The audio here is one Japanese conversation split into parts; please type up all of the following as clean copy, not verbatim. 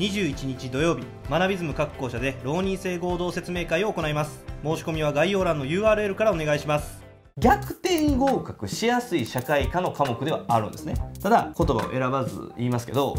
21日土曜日、マナビズム各校舎で浪人生合同説明会を行います。申し込みは概要欄の URL からお願いします。逆転合格しやすい社会科の科目ではあるんですね。ただ言葉を選ばず言いますけど、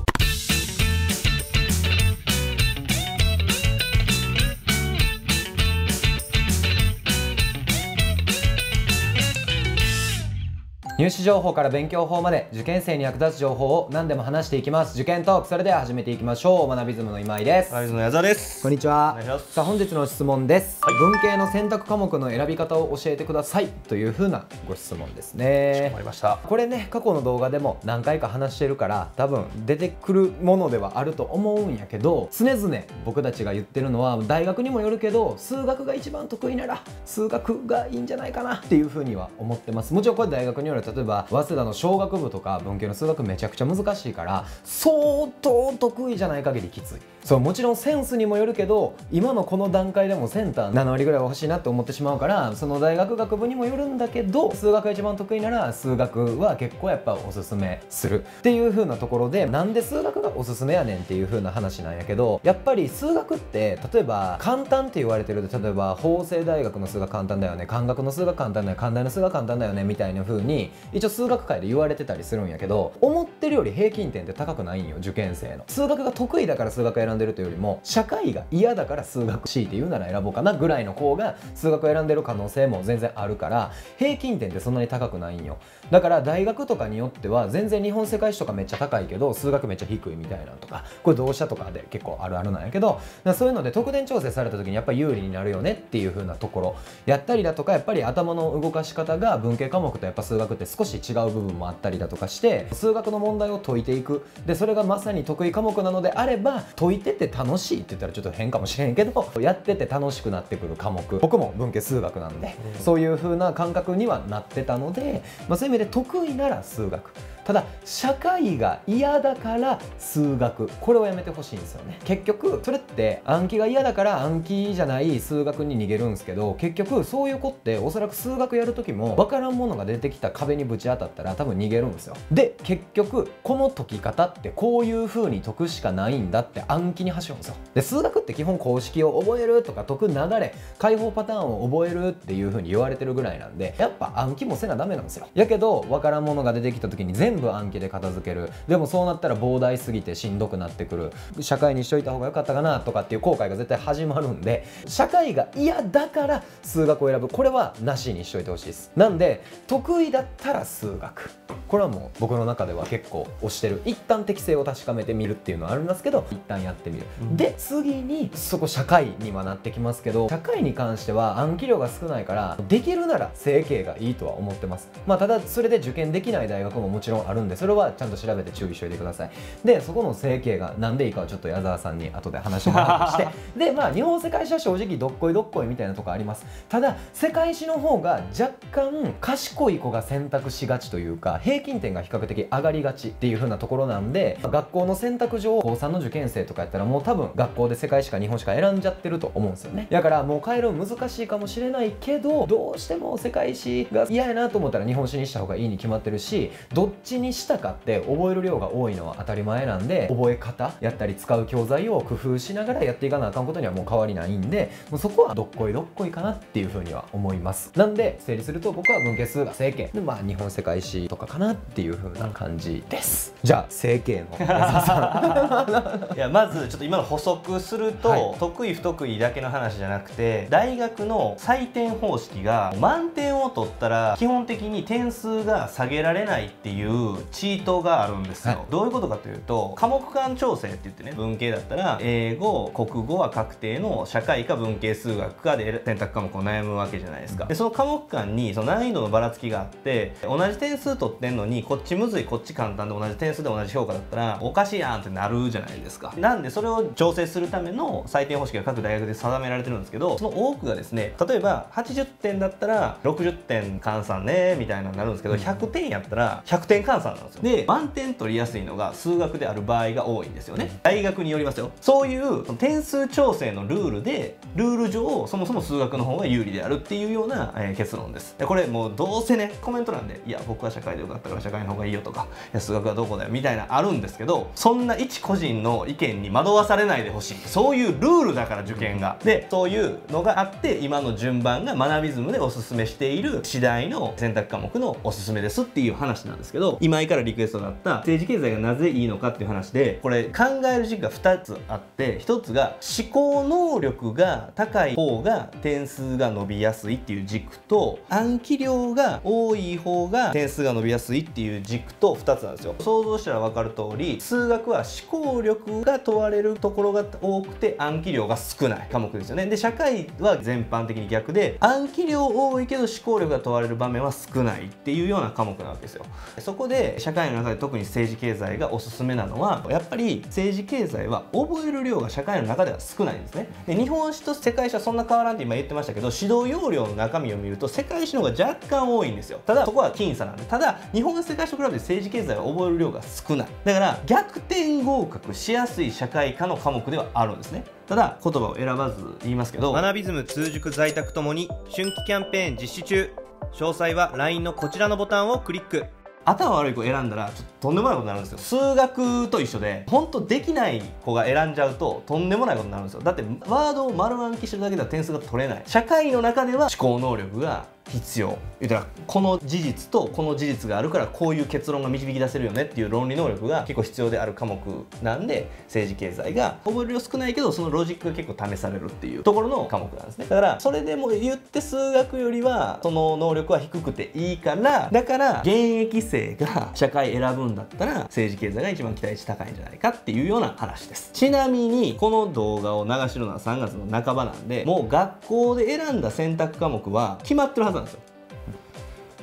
入試情報から勉強法まで受験生に役立つ情報を何でも話していきます、受験トーク。それでは始めていきましょう。マナビズムの今井です。マナビズムの矢沢です。こんにちは。さあ本日の質問です、はい、文系の選択科目の選び方を教えてくださいというふうなご質問ですね。わかりました。これね、過去の動画でも何回か話してるから多分出てくるものではあると思うんやけど、常々僕たちが言ってるのは大学にもよるけど数学が一番得意なら数学がいいんじゃないかなっていうふうには思ってます。もちろんこれ大学によると例えば早稲田の商学部とか文系の数学めちゃくちゃ難しいから相当得意じゃない限りきつい。そう、もちろんセンスにもよるけど今のこの段階でもセンター7割ぐらいは欲しいなって思ってしまうから、その大学学部にもよるんだけど数学が一番得意なら数学は結構やっぱおすすめするっていう風なところで、なんで数学がおすすめやねんっていう風な話なんやけど、やっぱり数学って例えば簡単って言われてるで、例えば法政大学の数学簡単だよね、漢学の数学簡単だよね、関大の数学簡単だよねみたいな風に一応数学界で言われてたりするんやけど、思ってるより平均点って高くないんよ。受験生の数学が得意だから数学選んでるというよりも、社会が嫌だから数学 C って言うなら選ぼうかなぐらいの子が数学を選んでる可能性も全然あるから、平均点ってそんなに高くないんよ。だから大学とかによっては全然日本世界史とかめっちゃ高いけど数学めっちゃ低いみたいなとか、これどうしたとかで結構あるあるなんやけど、そういうので得点調整された時にやっぱり有利になるよねっていう風なところやったりだとか、やっぱり頭の動かし方が文系科目とやっぱ数学って少し違う部分もあったりだとかして、数学の問題を解いていく。でそれがまさに得意科目なのであれば解いてて楽しいって言ったらちょっと変かもしれんけど、やってて楽しくなってくる科目。僕も文系数学なんで、そういう風な感覚にはなってたので、そういう意味で得意なら数学。ただ社会が嫌だから数学、これをやめてほしいんですよね。結局それって暗記が嫌だから暗記じゃない数学に逃げるんですけど、結局そういう子っておそらく数学やる時も分からんものが出てきた壁にぶち当たったら多分逃げるんですよ。で結局この解き方ってこういう風に解くしかないんだって暗記に走るんですよ。で数学って基本公式を覚えるとか解く流れ、解法パターンを覚えるっていう風に言われてるぐらいなんで、やっぱ暗記もせなダメなんですよ。やけど分からんものが出てきた時に全部暗記で片付ける。でもそうなったら膨大すぎてしんどくなってくる、社会にしといた方が良かったかなとかっていう後悔が絶対始まるんで、社会が嫌だから数学を選ぶ、これはなしにしといてほしいです。なんで得意だったら数学、これはもう僕の中では結構推してる。一旦適性を確かめてみるっていうのはあるんですけど、一旦やってみる、で次にそこ社会にはなってきますけど、社会に関しては暗記量が少ないからできるなら整形がいいとは思ってます。ただそれで受験できない大学ももちろんあるんで、それはちゃんと調べて注意しておいてください。でそこの整形が何でいいかはちょっと矢沢さんに後で話をもらってしてで日本世界史は正直どっこいどっこいみたいなとこあります。ただ世界史の方が若干賢い子が選択しがちというか、平均点が比較的上がりがちっていう風なところなんで、学校の選択上高3の受験生とかやったらもう多分学校で世界史か日本史か選んじゃってると思うんですよね。だからもう変えるの難しいかもしれないけど、どうしても世界史が嫌やなと思ったら日本史にした方がいいに決まってるし、どっちにしたかって覚える量が多いのは当たり前なんで、覚え方やったり使う教材を工夫しながらやっていかなあかんことにはもう変わりないんで、もうそこはどっこいどっこいかなっていうふうには思います。なんで整理すると僕は文系数学整形で日本世界史とかかなっていうふうな感じです。じゃあ整形の矢沢さんいやまずちょっと今の補足すると、はい、得意不得意だけの話じゃなくて、大学の採点方式が満点を取ったら基本的に点数が下げられないっていうチートがあるんですよ、はい、どういうことかというと、科目間調整って言ってね、文系だったら英語国語は確定の社会か文系数学かで選択科目を悩むわけじゃないですか。でその科目間にその難易度のばらつきがあって、同じ点数取ってんのにこっちむずいこっち簡単で同じ点数で同じ評価だったらおかしいやんってなるじゃないですか。なんでそれを調整するための採点方式が各大学で定められてるんですけど、その多くがですね、例えば80点だったら60点換算ねみたいなのになるんですけど、100点やったら100点換算換算なんですよ。で満点取りやすいのが数学である場合が多いんですよね。大学によりますよ。そういう点数調整のルールでルール上そもそも数学の方が有利であるっていうような、結論です。これもうどうせねコメント欄で「いや僕は社会でよかったから社会の方がいいよ」とか「数学はどこだよ」みたいなあるんですけど、そんな一個人の意見に惑わされないでほしい。そういうルールだから受験が。でそういうのがあって今の順番が学びズムでおすすめしている次第の選択科目のおすすめですっていう話なんですけど、今井からリクエストだった政治経済がなぜいいのかっていう話で、これ考える時期が2つあって、1つが思考能力が高い方が点数が伸びやすいっていう軸と、暗記量が多い方が点数が伸びやすいっていう軸と2つなんですよ。想像したら分かる通り数学は思考力が問われるところが多くて暗記量が少ない科目ですよね。で社会は全般的に逆で暗記量多いけど思考力が問われる場面は少ないっていうような科目なわけですよ。そこで社会の中で特に政治経済がおすすめなのは、やっぱり政治経済は覚える量が社会の中では少ないんですね。で日本史と世界史はそんな変わらんって今言ってましたけど、指導要領の中身を見ると世界史の方が若干多いんですよ。ただそこは僅差なんで、ただ日本の世界史と比べて政治経済は覚える量が少ない。だから逆転合格しやすい社会科の科目ではあるんですね。ただ言葉を選ばず言いますけど、学びズム通塾在宅ともに春季キャンペーン実施中。詳細は LINE のこちらのボタンをクリック。頭悪い子選んだらちょっととんでもないことになるんですよ。数学と一緒でほんとできない子が選んじゃうととんでもないことになるんですよ。だってワードを丸暗記してるだけでは点数が取れない。社会の中では思考能力が必要。言ったらこの事実とこの事実があるからこういう結論が導き出せるよねっていう論理能力が結構必要である科目なんで、政治経済が覚える量少ないけどそのロジックが結構試されるっていうところの科目なんですね。だからそれでも言って数学よりはその能力は低くていいから、だから現役生が社会選ぶんだったら政治経済が一番期待値高いんじゃないかっていうような話です。ちなみにこの動画を流してるのは3月の半ばなんで、もう学校で選んだ選択科目は決まってるはずなんですよ。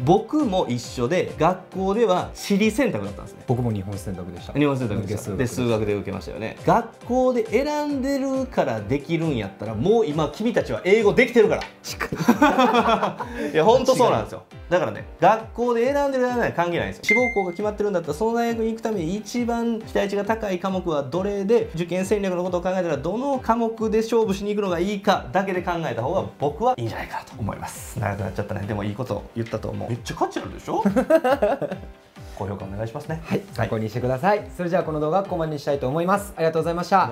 僕も一緒で学校では私立選択だったんですね。僕も日本選択でした。日本選択でした。で数学で受けましたよね。学校で選んでるからできるんやったら、もう今君たちは英語できてるからいや本当そうなんですよ。だからね、学校で選んでるやらない関係ないんですよ。志望校が決まってるんだったらその大学に行くために一番期待値が高い科目はどれで、受験戦略のことを考えたらどの科目で勝負しに行くのがいいかだけで考えた方が僕はいいんじゃないかなと思います。長くなっちゃったね。でもいいこと言ったと思う。めっちゃ価値あるでしょ高評価お願いしますね。はい、参考にしてください。それじゃあこの動画はここまでにしたいと思います。ありがとうございました。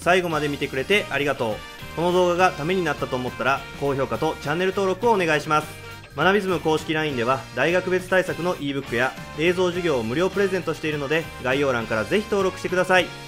最後まで見てくれてありがとう。この動画がためになったと思ったら高評価とチャンネル登録をお願いします。学びズム公式 LINE では大学別対策の e-book や映像授業を無料プレゼントしているので、概要欄からぜひ登録してください。